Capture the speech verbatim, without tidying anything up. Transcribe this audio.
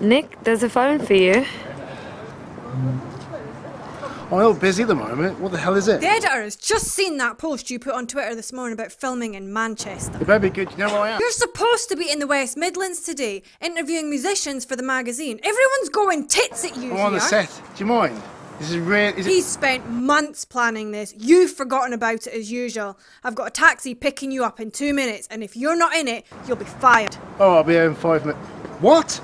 Nick, there's a phone for you. Oh, I'm all busy at the moment. What the hell is it? Dead hours. Just seen that post you put on Twitter this morning about filming in Manchester. It better be good. You know where I am? You're supposed to be in the West Midlands today, interviewing musicians for the magazine. Everyone's going tits at you. I'm on the set. Do you mind? This is real. Is He's it... spent months planning this. You've forgotten about it as usual. I've got a taxi picking you up in two minutes, and if you're not in it, you'll be fired. Oh, I'll be here in five minutes. What?